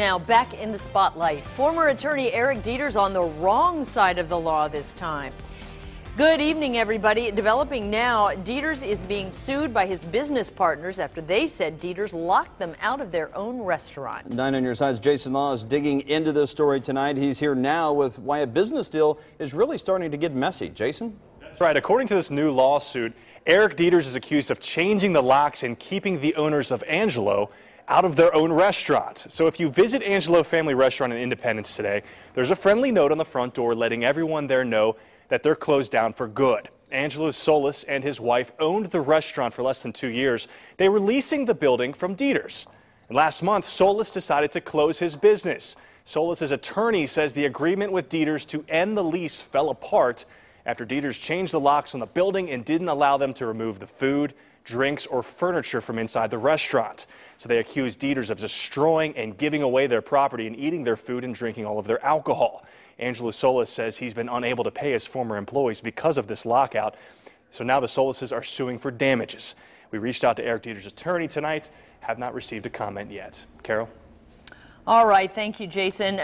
Now back in the spotlight, former attorney Eric Deters on the wrong side of the law this time. Good evening, everybody. Developing now, Deters is being sued by his business partners after they said Deters locked them out of their own restaurant. 9 on your side's Jason Law is digging into this story tonight. He's here now with why a business deal is really starting to get messy. Jason? That's right. According to this new lawsuit, Eric Deters is accused of changing the locks and keeping the owners of Angelo out of their own restaurant. So if you visit Angelo's Family Restaurant in Independence today, there's a friendly note on the front door letting everyone there know that they're closed down for good. Angelo Solis and his wife owned the restaurant for less than 2 years. They were leasing the building from Deters. And last month, Solis decided to close his business. Solis's attorney says the agreement with Deters to end the lease fell apart after Deters changed the locks on the building and didn't allow them to remove the food, drinks, or furniture from inside the restaurant. So they accused Deters of destroying and giving away their property and eating their food and drinking all of their alcohol. Angelo Solis says he's been unable to pay his former employees because of this lockout. So now the Solises are suing for damages. We reached out to Eric Deters' attorney tonight, have not received a comment yet. Carol? All right, thank you, Jason.